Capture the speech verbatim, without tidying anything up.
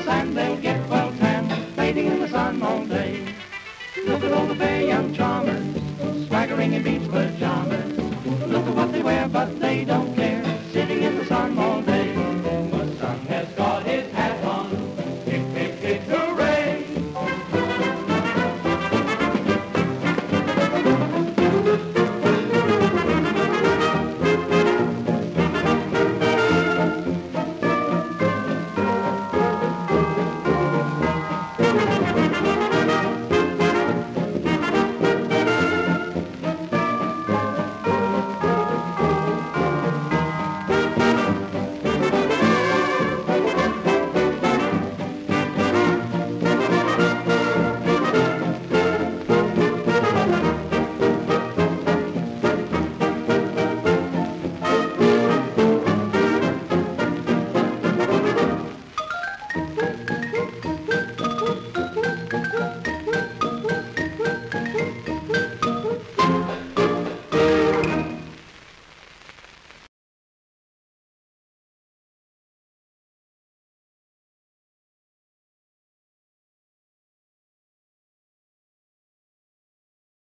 the time they'll get well tanned, fading in the sun all day. Look at all the fair young charmers, swaggering in beach pajamas. Look at what they wear, but they don't care.